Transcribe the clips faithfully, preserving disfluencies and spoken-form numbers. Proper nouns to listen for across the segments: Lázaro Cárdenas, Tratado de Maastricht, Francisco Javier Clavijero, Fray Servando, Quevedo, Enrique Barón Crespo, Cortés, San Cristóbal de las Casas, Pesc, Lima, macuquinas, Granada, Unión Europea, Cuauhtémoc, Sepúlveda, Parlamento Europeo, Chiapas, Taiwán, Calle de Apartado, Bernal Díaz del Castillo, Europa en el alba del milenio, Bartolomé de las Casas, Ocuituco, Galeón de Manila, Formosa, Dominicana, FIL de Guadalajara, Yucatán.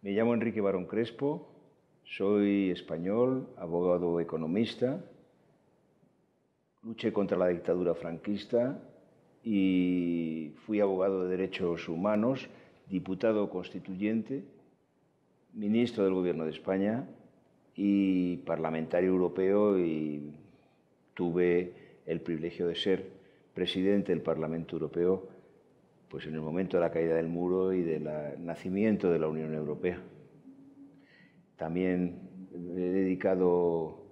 Me llamo Enrique Barón Crespo, soy español, abogado economista, luché contra la dictadura franquista y fui abogado de derechos humanos, diputado constituyente, ministro del Gobierno de España y parlamentario europeo, y tuve el privilegio de ser presidente del Parlamento Europeo pues en el momento de la caída del muro y del nacimiento de la Unión Europea. También he dedicado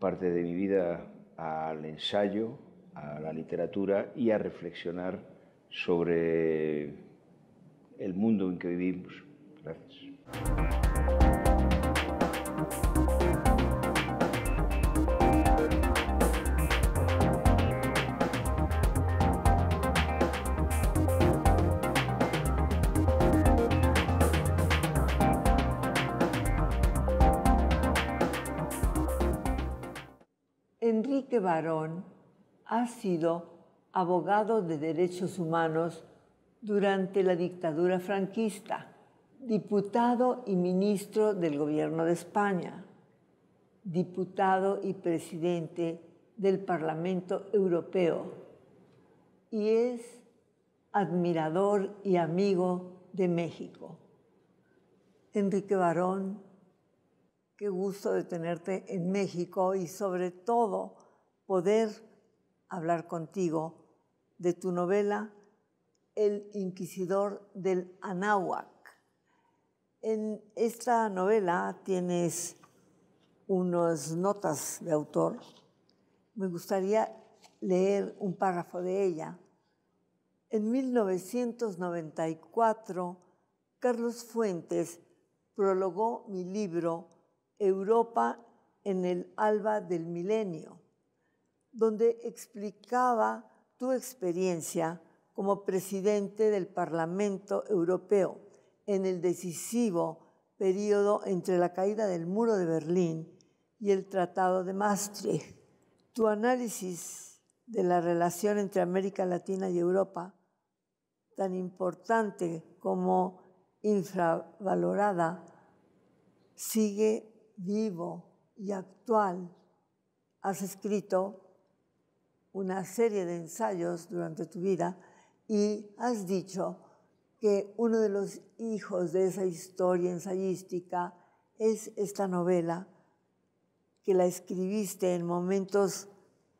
parte de mi vida al ensayo, a la literatura y a reflexionar sobre el mundo en que vivimos. Gracias. Enrique Barón ha sido abogado de derechos humanos durante la dictadura franquista, diputado y ministro del Gobierno de España, diputado y presidente del Parlamento Europeo, y es admirador y amigo de México. Enrique Barón, qué gusto de tenerte en México y sobre todo poder hablar contigo de tu novela El Inquisidor del Anáhuac. En esta novela tienes unas notas de autor. Me gustaría leer un párrafo de ella. En mil novecientos noventa y cuatro, Carlos Fuentes prologó mi libro Europa en el alba del milenio, donde explicaba tu experiencia como presidente del Parlamento Europeo en el decisivo periodo entre la caída del Muro de Berlín y el Tratado de Maastricht. Tu análisis de la relación entre América Latina y Europa, tan importante como infravalorada, sigue vivo y actual. Has escrito una serie de ensayos durante tu vida y has dicho que uno de los hijos de esa historia ensayística es esta novela, que la escribiste en momentos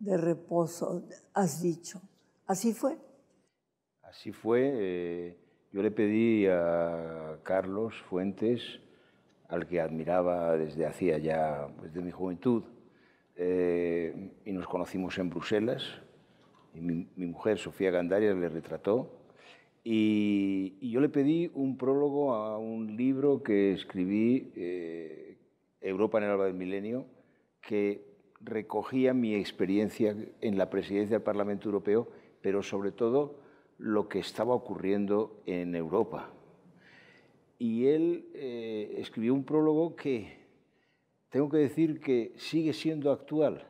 de reposo, has dicho. ¿Así fue? Así fue. Eh, yo le pedí a Carlos Fuentes, al que admiraba desde hacía ya, desde mi juventud, eh, y nos conocimos en Bruselas, y mi, mi mujer, Sofía Gandarias, le retrató, y, y yo le pedí un prólogo a un libro que escribí, eh, Europa en el alba del milenio, que recogía mi experiencia en la presidencia del Parlamento Europeo, pero sobre todo lo que estaba ocurriendo en Europa. Y él eh, escribió un prólogo que tengo que decir que sigue siendo actual.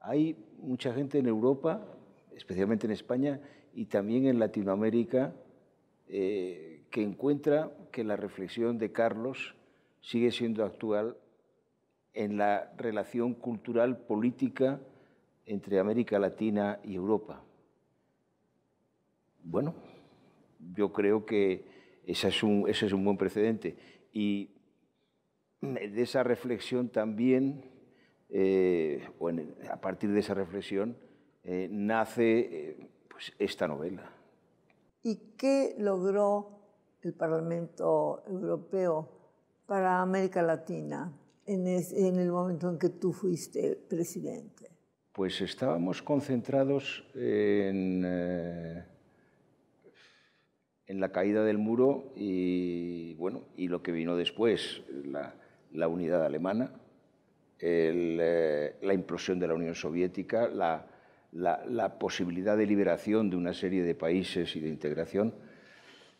Hay mucha gente en Europa, especialmente en España y también en Latinoamérica, eh, que encuentra que la reflexión de Carlos sigue siendo actual en la relación cultural política entre América Latina y Europa. Bueno, yo creo que Ese es, un, ese es un buen precedente. Y de esa reflexión también, eh, o en, a partir de esa reflexión, eh, nace eh, pues esta novela. ¿Y qué logró el Parlamento Europeo para América Latina en, es, en el momento en que tú fuiste presidente? Pues estábamos concentrados en... Eh, en la caída del muro y, bueno, y lo que vino después, la, la unidad alemana, el, eh, la implosión de la Unión Soviética, la, la, la posibilidad de liberación de una serie de países y de integración.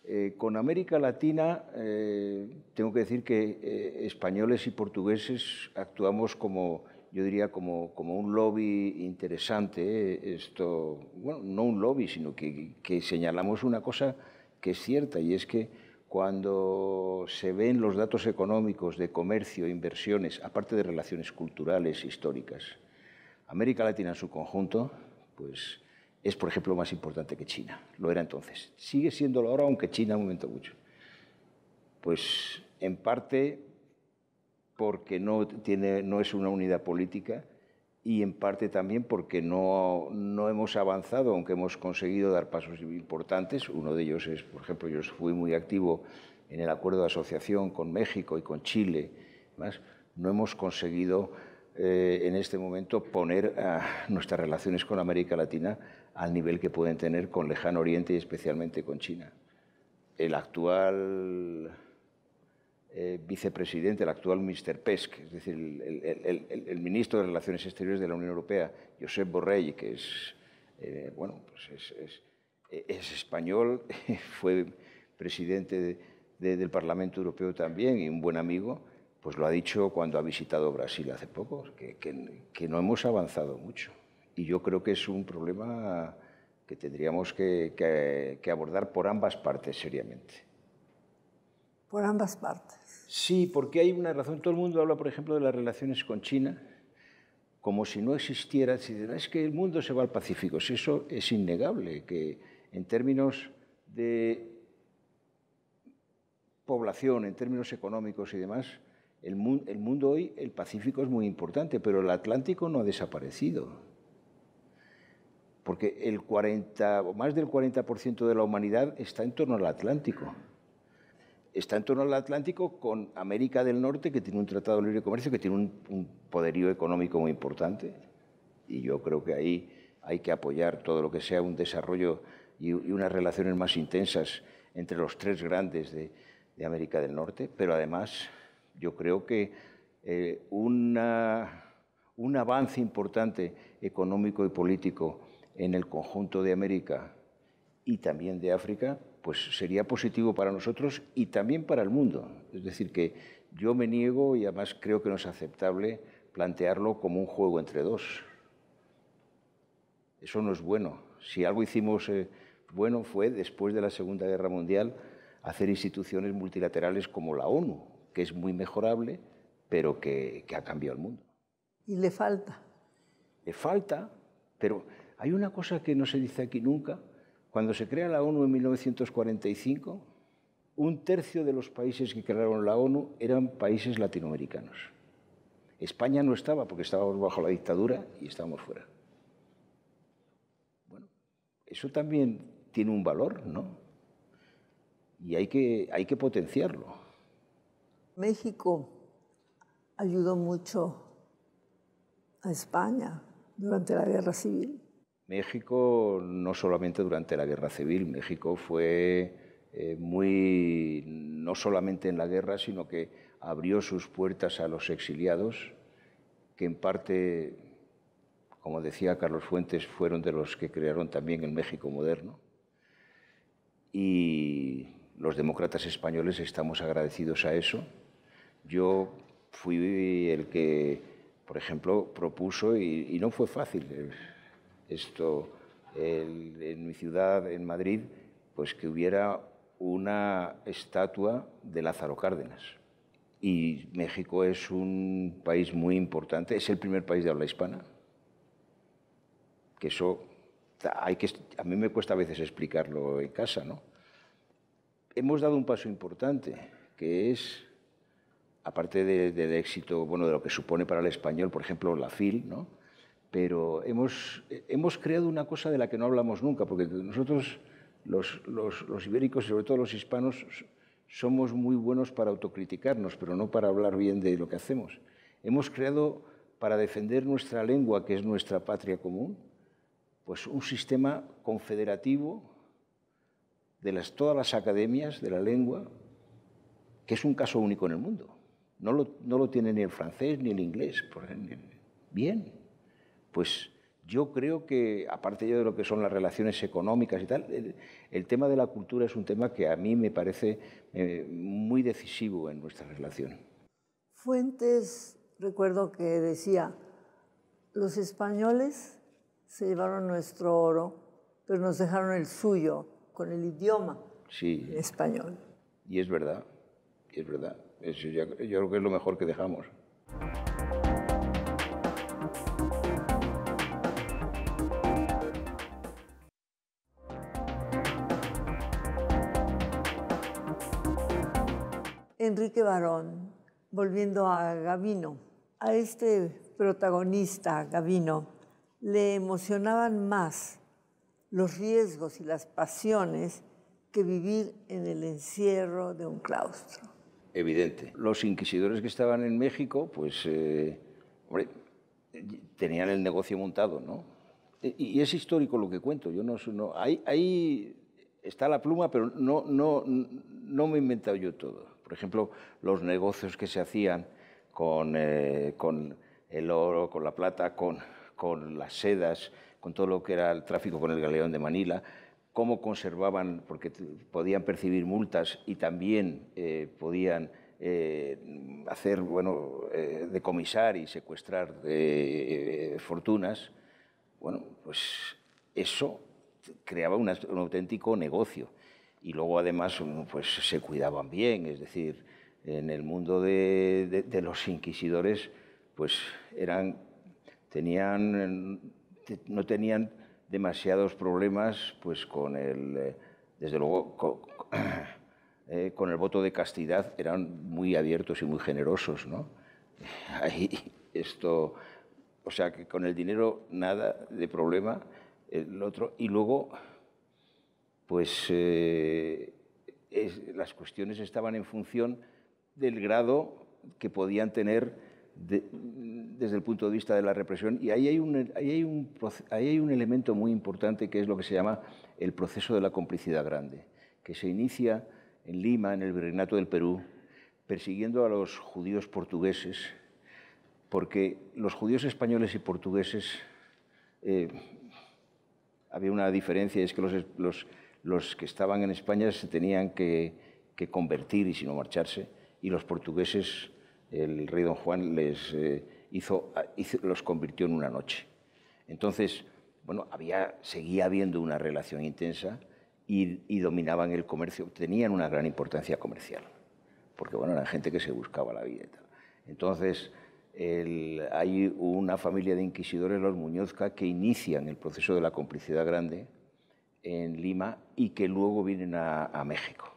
Eh, con América Latina, eh, tengo que decir que eh, españoles y portugueses actuamos como, yo diría, como, como un lobby interesante. Esto, bueno, no un lobby, sino que, que señalamos una cosa que es cierta, y es que Cuando se ven los datos económicos de comercio e inversiones, aparte de relaciones culturales, históricas, América Latina en su conjunto, pues es, por ejemplo, más importante que China. Lo era entonces. Sigue siéndolo ahora, aunque China aumentó mucho. Pues en parte porque no, tiene, no es una unidad política y en parte también porque no, no hemos avanzado, aunque hemos conseguido dar pasos importantes. Uno de ellos es, por ejemplo, yo fui muy activo en el acuerdo de asociación con México y con Chile. Además, no hemos conseguido eh, en este momento poner uh, nuestras relaciones con América Latina al nivel que pueden tener con Lejano Oriente y especialmente con China. El actual eh, vicepresidente, el actual mister Pesc, es decir, el, el, el, el ministro de Relaciones Exteriores de la Unión Europea, Josep Borrell, que es, eh, bueno, pues es, es, es español, fue presidente de, de, del Parlamento Europeo también y un buen amigo, pues lo ha dicho cuando ha visitado Brasil hace poco, que, que, que no hemos avanzado mucho. Y yo creo que es un problema que tendríamos que, que, que abordar por ambas partes seriamente. ¿Por ambas partes? Sí, porque hay una razón. Todo el mundo habla, por ejemplo, de las relaciones con China como si no existiera. Es que el mundo se va al Pacífico. Si eso es innegable, que en términos de población, en términos económicos y demás, el mundo, el mundo hoy, el Pacífico es muy importante, pero el Atlántico no ha desaparecido. Porque el cuarenta, más del cuarenta por ciento de la humanidad está en torno al Atlántico. Está en torno al Atlántico con América del Norte, que tiene un tratado de libre comercio, que tiene un, un poderío económico muy importante. Y yo creo que ahí hay que apoyar todo lo que sea un desarrollo y, y unas relaciones más intensas entre los tres grandes de, de América del Norte. Pero además, yo creo que eh, una, un avance importante económico y político en el conjunto de América y también de África, pues sería positivo para nosotros y también para el mundo. Es decir, que yo me niego, y además creo que no es aceptable, plantearlo como un juego entre dos. Eso no es bueno. Si algo hicimos eh, bueno fue, después de la Segunda Guerra Mundial, hacer instituciones multilaterales como la ONU, que es muy mejorable, pero que, que ha cambiado el mundo. ¿Y le falta? Le falta, pero hay una cosa que no se dice aquí nunca. Cuando se crea la ONU en mil novecientos cuarenta y cinco, un tercio de los países que crearon la ONU eran países latinoamericanos. España no estaba porque estábamos bajo la dictadura y estábamos fuera. Bueno, eso también tiene un valor, ¿no? Y hay que, hay que potenciarlo. México ayudó mucho a España durante la Guerra Civil. México, no solamente durante la Guerra Civil, México fue eh, muy, no solamente en la guerra, sino que abrió sus puertas a los exiliados, que en parte, como decía Carlos Fuentes, fueron de los que crearon también el México moderno. Y los demócratas españoles estamos agradecidos a eso. Yo fui el que, por ejemplo, propuso, y, y no fue fácil, el, Esto, el, en mi ciudad, en Madrid, pues que hubiera una estatua de Lázaro Cárdenas. Y México es un país muy importante, es el primer país de habla hispana. Que eso, hay que, a mí me cuesta a veces explicarlo en casa, ¿no? Hemos dado un paso importante, que es, aparte de, del éxito, bueno, de lo que supone para el español, por ejemplo, la FIL, ¿no? Pero hemos, hemos creado una cosa de la que no hablamos nunca, porque nosotros, los, los, los ibéricos, sobre todo los hispanos, somos muy buenos para autocriticarnos, pero no para hablar bien de lo que hacemos. Hemos creado, para defender nuestra lengua, que es nuestra patria común, pues un sistema confederativo de las, todas las academias de la lengua, que es un caso único en el mundo. No lo, no lo tiene ni el francés ni el inglés. Por ejemplo. Bien. Pues yo creo que, aparte yo de lo que son las relaciones económicas y tal, el, el tema de la cultura es un tema que a mí me parece eh, muy decisivo en nuestra relación. Fuentes, recuerdo que decía, los españoles se llevaron nuestro oro, pero nos dejaron el suyo, con el idioma sí, español. Y es verdad, y es verdad. Eso ya, yo creo que es lo mejor que dejamos. Enrique Barón, volviendo a Gavino, a este protagonista, Gavino, le emocionaban más los riesgos y las pasiones que vivir en el encierro de un claustro. Evidente. Los inquisidores que estaban en México, pues, eh, hombre, tenían el negocio montado, ¿no? Y, y es histórico lo que cuento. Yo no, no ahí, ahí está la pluma, pero no, no, no me he inventado yo todo. Por ejemplo, los negocios que se hacían con, eh, con el oro, con la plata, con, con las sedas, con todo lo que era el tráfico con el Galeón de Manila, cómo conservaban, porque podían percibir multas y también eh, podían eh, hacer, bueno, eh, decomisar y secuestrar eh, eh, fortunas. Bueno, pues eso creaba una, un auténtico negocio. Y luego, además, pues, se cuidaban bien, es decir, en el mundo de, de, de los inquisidores, pues eran, tenían, no tenían demasiados problemas, pues con el, desde luego, con, eh, con el voto de castidad, eran muy abiertos y muy generosos, ¿no? Ahí esto, o sea, que con el dinero nada de problema, el otro, y luego, pues eh, es, las cuestiones estaban en función del grado que podían tener de, desde el punto de vista de la represión. Y ahí hay, un, ahí, hay un, ahí hay un elemento muy importante, que es lo que se llama el proceso de la complicidad grande, que se inicia en Lima, en el Virreinato del Perú, persiguiendo a los judíos portugueses, porque los judíos españoles y portugueses, eh, había una diferencia, es que los, los Los que estaban en España se tenían que, que convertir y si no marcharse, y los portugueses, el rey don Juan les eh, hizo, hizo, los convirtió en una noche. Entonces, bueno, había, seguía habiendo una relación intensa y, y dominaban el comercio, tenían una gran importancia comercial, porque bueno, eran gente que se buscaba la vida y tal. Entonces, el, hay una familia de inquisidores, los Muñozca, que inician el proceso de la complicidad grande en Lima y que luego vienen a, a México.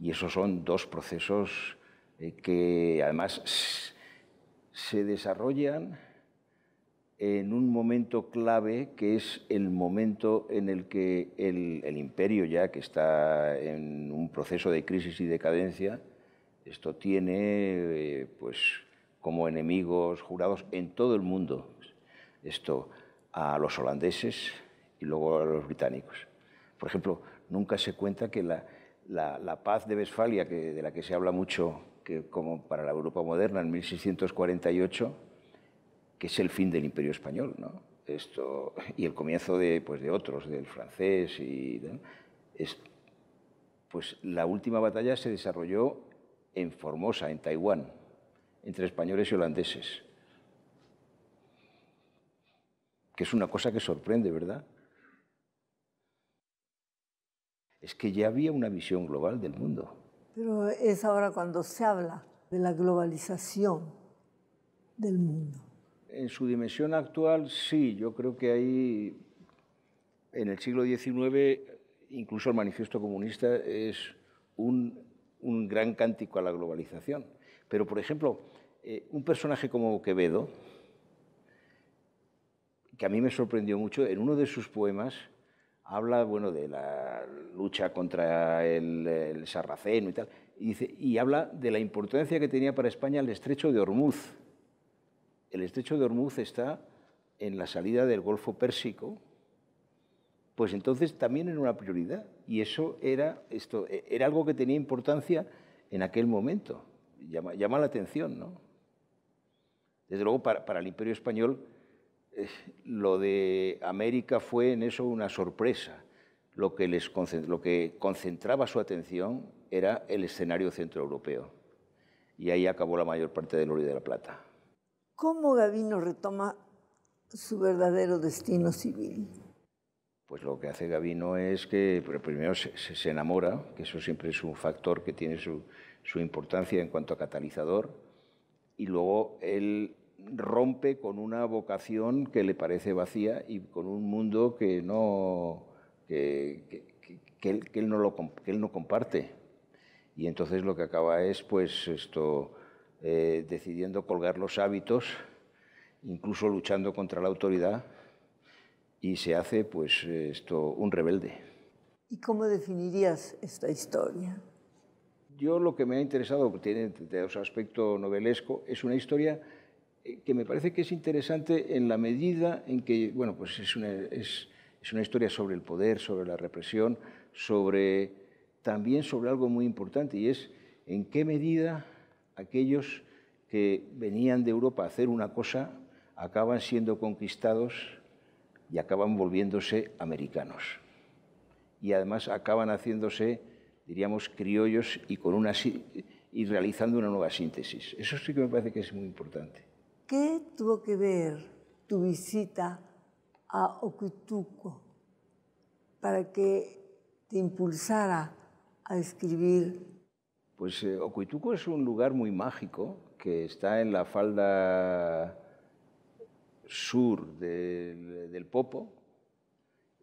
Y esos son dos procesos eh, que además se desarrollan en un momento clave, que es el momento en el que el, el imperio, ya que está en un proceso de crisis y decadencia, esto tiene eh, pues como enemigos jurados en todo el mundo, esto a los holandeses y luego a los británicos. Por ejemplo, nunca se cuenta que la, la, la Paz de Westfalia, que, de la que se habla mucho que como para la Europa moderna, en mil seiscientos cuarenta y ocho, que es el fin del Imperio Español, ¿no? Esto, y el comienzo de, pues, de otros, del francés, y, ¿no? Es, pues la última batalla se desarrolló en Formosa, en Taiwán, entre españoles y holandeses, que es una cosa que sorprende, ¿verdad? Es que ya había una visión global del mundo. Pero es ahora cuando se habla de la globalización del mundo. En su dimensión actual, sí. Yo creo que ahí, en el siglo diecinueve, incluso el Manifiesto Comunista es un, un gran cántico a la globalización. Pero, por ejemplo, eh, un personaje como Quevedo, que a mí me sorprendió mucho, en uno de sus poemas habla, bueno, de la lucha contra el, el sarraceno y tal, y, dice, y habla de la importancia que tenía para España el Estrecho de Ormuz. El Estrecho de Ormuz está en la salida del Golfo Pérsico, pues entonces también era una prioridad, y eso era, esto, era algo que tenía importancia en aquel momento. Llama, llama la atención, ¿no? Desde luego, para, para el Imperio Español, lo de América fue en eso una sorpresa. Lo que, les concentra, lo que concentraba su atención era el escenario centroeuropeo. Y ahí acabó la mayor parte del oro y de la plata. ¿Cómo Gavino retoma su verdadero destino civil? Pues lo que hace Gavino es que primero se, se enamora, que eso siempre es un factor que tiene su, su importancia en cuanto a catalizador, y luego él rompe con una vocación que le parece vacía y con un mundo que, no, que, que, que, él, que, él, no lo, que él no comparte. Y entonces lo que acaba es pues esto, eh, decidiendo colgar los hábitos, incluso luchando contra la autoridad, y se hace pues esto un rebelde. ¿Y cómo definirías esta historia? Yo lo que me ha interesado, tiene ese aspecto novelesco, es una historia que me parece que es interesante en la medida en que, bueno, pues es una, es, es una historia sobre el poder, sobre la represión, sobre, también sobre algo muy importante, y es en qué medida aquellos que venían de Europa a hacer una cosa acaban siendo conquistados y acaban volviéndose americanos. Y además acaban haciéndose, diríamos, criollos y, con una, y realizando una nueva síntesis. Eso sí que me parece que es muy importante. ¿Qué tuvo que ver tu visita a Ocuituco para que te impulsara a escribir? Pues eh, Ocuituco es un lugar muy mágico que está en la falda sur del, del Popo.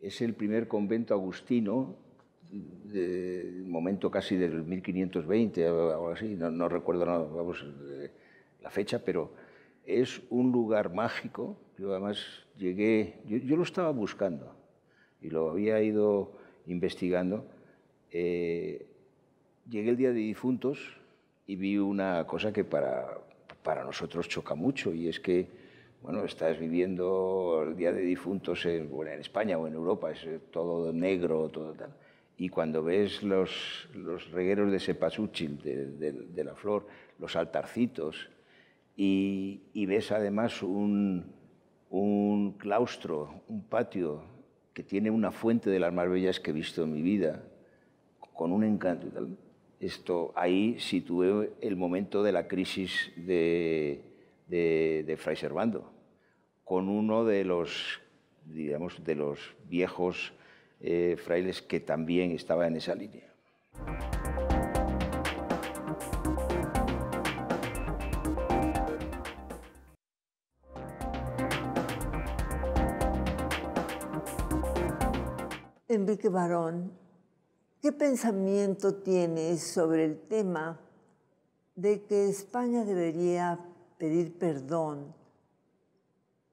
Es el primer convento agustino, del momento casi del mil quinientos veinte o algo así, no, no recuerdo no, vamos, la fecha, pero es un lugar mágico. Yo además llegué, yo, yo lo estaba buscando y lo había ido investigando. Eh, llegué el día de difuntos y vi una cosa que para, para nosotros choca mucho, y es que, bueno, estás viviendo el día de difuntos en, bueno, en España o en Europa, es todo negro, todo tal. Y cuando ves los, los regueros de Cempasúchil, de, de, de la flor, los altarcitos, y, y ves además un, un claustro, un patio que tiene una fuente de las más bellas que he visto en mi vida, con un encanto y tal. Esto, ahí situé el momento de la crisis de, de, de Fray Servando, con uno de los, digamos, de los viejos eh, frailes que también estaba en esa línea. Enrique Barón, ¿qué pensamiento tienes sobre el tema de que España debería pedir perdón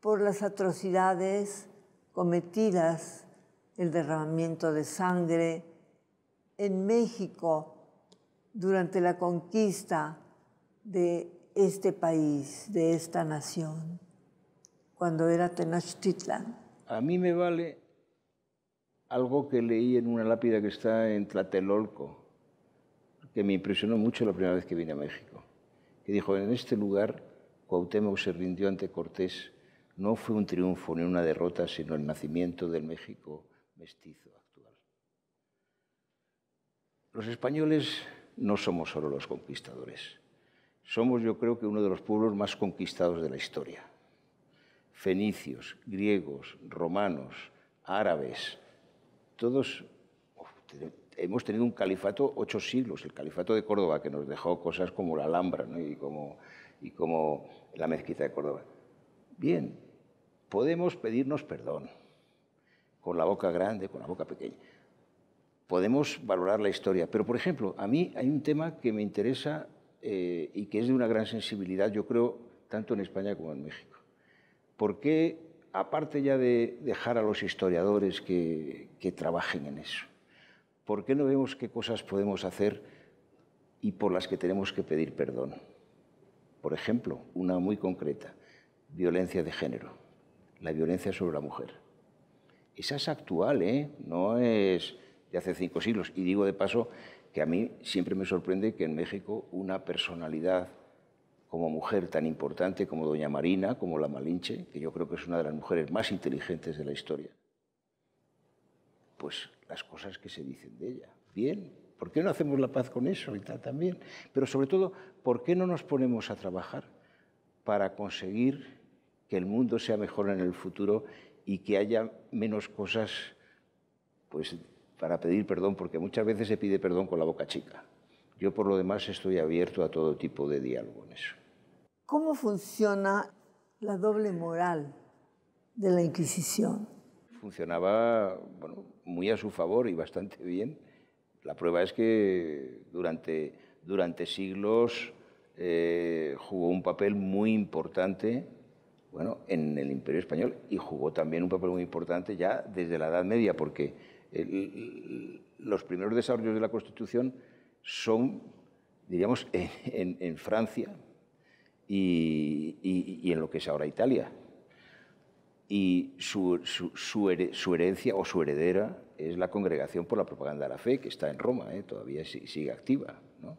por las atrocidades cometidas, el derramamiento de sangre en México durante la conquista de este país, de esta nación, cuando era Tenochtitlán? A mí me vale algo que leí en una lápida que está en Tlatelolco, que me impresionó mucho la primera vez que vine a México, que dijo: en este lugar Cuauhtémoc se rindió ante Cortés, no fue un triunfo ni una derrota, sino el nacimiento del México mestizo actual. Los españoles no somos solo los conquistadores, somos, yo creo, que uno de los pueblos más conquistados de la historia. Fenicios, griegos, romanos, árabes, todos hemos tenido un califato ocho siglos, el califato de Córdoba, que nos dejó cosas como la Alhambra, ¿no? y como... y como la mezquita de Córdoba. Bien, podemos pedirnos perdón, con la boca grande, con la boca pequeña. Podemos valorar la historia, pero, por ejemplo, a mí hay un tema que me interesa eh, y que es de una gran sensibilidad, yo creo, tanto en España como en México. ¿Por qué, aparte ya de dejar a los historiadores que, que trabajen en eso, por qué no vemos qué cosas podemos hacer y por las que tenemos que pedir perdón? Por ejemplo, una muy concreta, violencia de género, la violencia sobre la mujer. Esa es actual, ¿eh? No es de hace cinco siglos. Y digo de paso que a mí siempre me sorprende que en México una personalidad como mujer tan importante como doña Marina, como la Malinche, que yo creo que es una de las mujeres más inteligentes de la historia, pues las cosas que se dicen de ella, bien. ¿Por qué no hacemos la paz con eso y tal también? Pero sobre todo, ¿por qué no nos ponemos a trabajar para conseguir que el mundo sea mejor en el futuro y que haya menos cosas pues para pedir perdón, porque muchas veces se pide perdón con la boca chica. Yo, por lo demás, estoy abierto a todo tipo de diálogo en eso. ¿Cómo funciona la doble moral de la Inquisición? Funcionaba, bueno, muy a su favor y bastante bien. La prueba es que durante, durante siglos eh, jugó un papel muy importante, bueno, en el Imperio Español, y jugó también un papel muy importante ya desde la Edad Media, porque el, los primeros desarrollos de la Constitución son, diríamos, en, en, en Francia y, y, y en lo que es ahora Italia. Y su, su, su, her, su herencia o su heredera es la Congregación por la Propaganda de la Fe, que está en Roma, ¿eh? Todavía sigue activa, ¿no?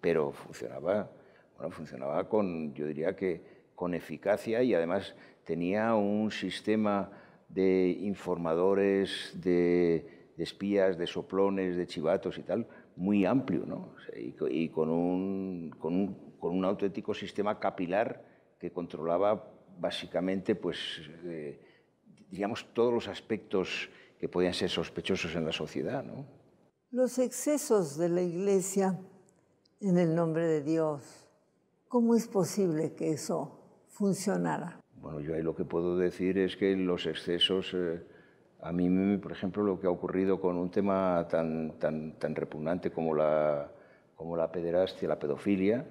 Pero funcionaba, bueno, funcionaba con, yo diría que con eficacia, y además tenía un sistema de informadores, de, de espías, de soplones, de chivatos y tal, muy amplio, ¿no? Y con un, con un, con un auténtico sistema capilar que controlaba básicamente, pues, eh, digamos, todos los aspectos que podían ser sospechosos en la sociedad, ¿no? Los excesos de la Iglesia en el nombre de Dios, ¿cómo es posible que eso funcionara? Bueno, yo ahí lo que puedo decir es que los excesos, eh, a mí, por ejemplo, lo que ha ocurrido con un tema tan, tan, tan repugnante como la, como la pederastia, la pedofilia,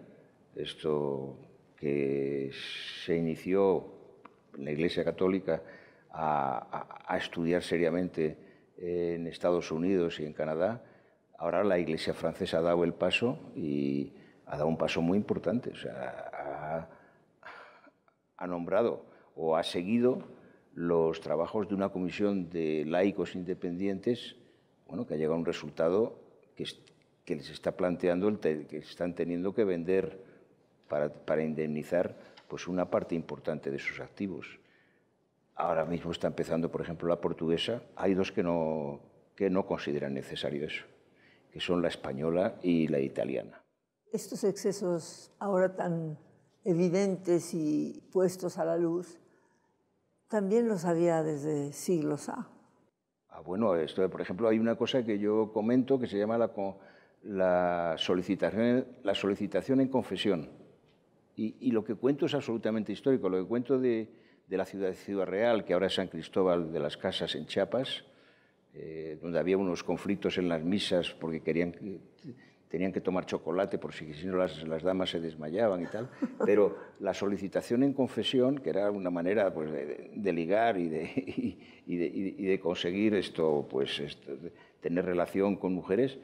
esto que se inició en la Iglesia Católica a, a, a estudiar seriamente en Estados Unidos y en Canadá, ahora la Iglesia francesa ha dado el paso, y ha dado un paso muy importante. O sea, ha, ha nombrado o ha seguido los trabajos de una comisión de laicos independientes, bueno, que ha llegado a un resultado que, que les está planteando el te, que están teniendo que vender Para, para indemnizar, pues, una parte importante de sus activos. Ahora mismo está empezando, por ejemplo, la portuguesa. Hay dos que no, que no consideran necesario eso, que son la española y la italiana. Estos excesos ahora tan evidentes y puestos a la luz, también los había desde siglos A. Ah, bueno, esto, por ejemplo, hay una cosa que yo comento que se llama la, la, solicitación, la solicitación en confesión. Y, y lo que cuento es absolutamente histórico. Lo que cuento de, de la ciudad de Ciudad Real, que ahora es San Cristóbal de las Casas, en Chiapas, eh, donde había unos conflictos en las misas porque querían que, tenían que tomar chocolate, por si, si no las, las damas se desmayaban y tal. Pero la solicitación en confesión, que era una manera, pues, de, de ligar y de, y, y de, y de conseguir esto, pues, esto, de tener relación con mujeres,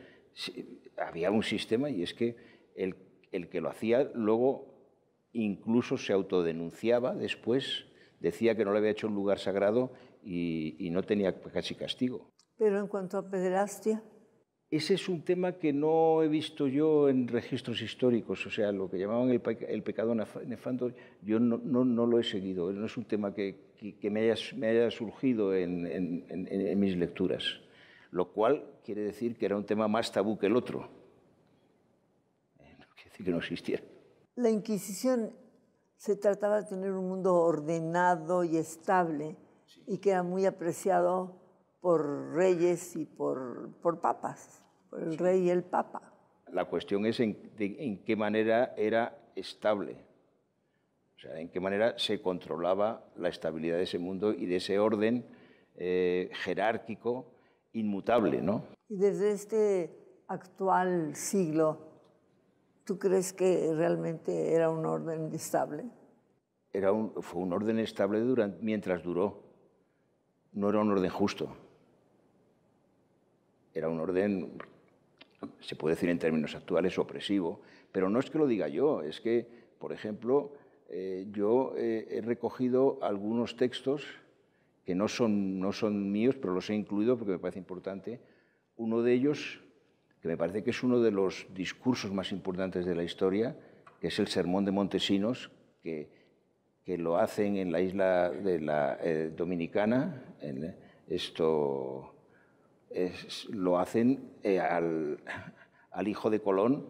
había un sistema, y es que el, el que lo hacía luego incluso se autodenunciaba después, decía que no le había hecho un lugar sagrado y, y no tenía casi castigo. Pero en cuanto a pederastia, ese es un tema que no he visto yo en registros históricos. O sea, lo que llamaban el, pe el pecado nefando, yo no, no, no lo he seguido. No es un tema que, que, que me, haya, me haya surgido en, en, en, en mis lecturas. Lo cual quiere decir que era un tema más tabú que el otro. No quiere decir que no existiera. La Inquisición se trataba de tener un mundo ordenado y estable, sí, y que era muy apreciado por reyes y por, por papas, por el, sí, rey y el papa. La cuestión es en, de, en qué manera era estable, o sea, en qué manera se controlaba la estabilidad de ese mundo y de ese orden eh, jerárquico inmutable, ¿no? Y desde este actual siglo, ¿tú crees que realmente era un orden estable? Era un, fue un orden estable durante, mientras duró. No era un orden justo. Era un orden, se puede decir en términos actuales, opresivo. Pero no es que lo diga yo, es que, por ejemplo, eh, yo eh, he recogido algunos textos que no son, no son míos, pero los he incluido porque me parece importante. Uno de ellos, que me parece que es uno de los discursos más importantes de la historia, que es el Sermón de Montesinos, que, que lo hacen en la isla de la, eh, dominicana. En, esto es, lo hacen eh, al, al hijo de Colón,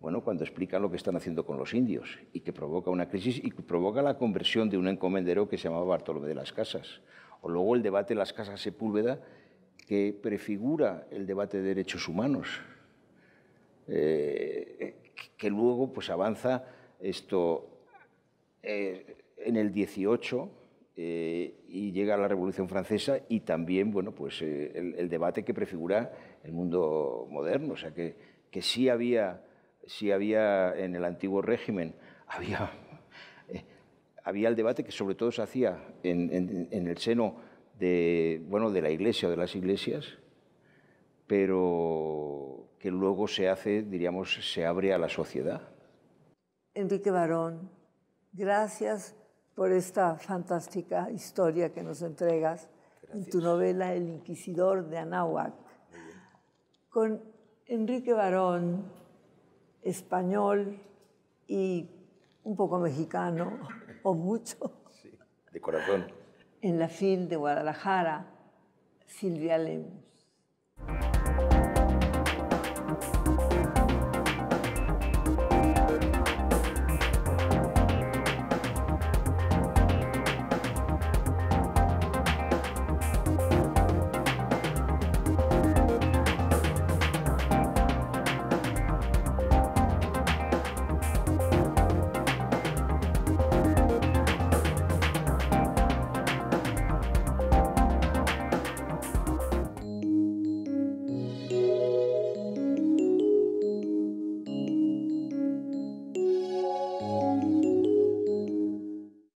bueno, cuando explican lo que están haciendo con los indios, y que provoca una crisis y que provoca la conversión de un encomendero que se llamaba Bartolomé de las Casas. O luego el debate de las Casas Sepúlveda, que prefigura el debate de derechos humanos, eh, que luego pues, avanza esto eh, en el dieciocho eh, y llega a la Revolución Francesa y también bueno, pues, eh, el, el debate que prefigura el mundo moderno. O sea, que, que sí, había, sí había en el antiguo régimen, había, eh, había el debate que sobre todo se hacía en, en, en el seno de, bueno, de la Iglesia o de las iglesias, pero que luego se hace, diríamos, se abre a la sociedad. Enrique Barón, gracias por esta fantástica historia que nos entregas gracias. En tu novela El Inquisidor de Anáhuac. Con Enrique Barón, español y un poco mexicano, o mucho. Sí, de corazón. En la FIL de Guadalajara, Silvia Lemus.